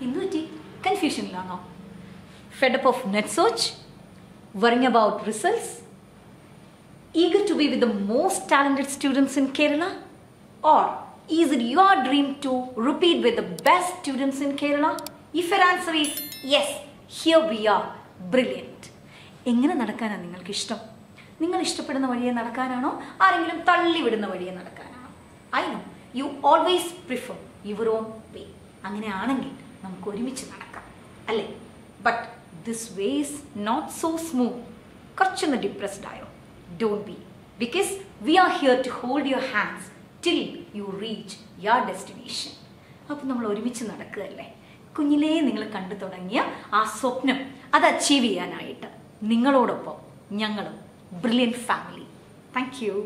Inuti confusion lana. Fed up of net search, worrying about results, eager to be with the most talented students in Kerala, or is it your dream to repeat with the best students in Kerala? If your answer is yes, here we are, brilliant. Engana nadakana ningalku ishtam. Ningal ishtapaduna valiya nadakanaano arengilum thalli viduna valiya nadakanaano. I know you always prefer your own way. Angane aanengil namukku orimichu nadakkam. Alle. But this way is not so smooth. Korchunna depressed ayo. Don't be, because we are here to hold your hands till you reach your destination. Appo nammal orimichu nadakkalle. കുഞ്ഞിലേ നിങ്ങൾ കണ്ടു തുടങ്ങിയ ആ സ്വപ്നം അത് achieve ചെയ്യാനായിട്ട് നിങ്ങളോടൊപ്പം ഞങ്ങളും ബ്രില്യൻറ്റ് ഫാമിലി. Thank you.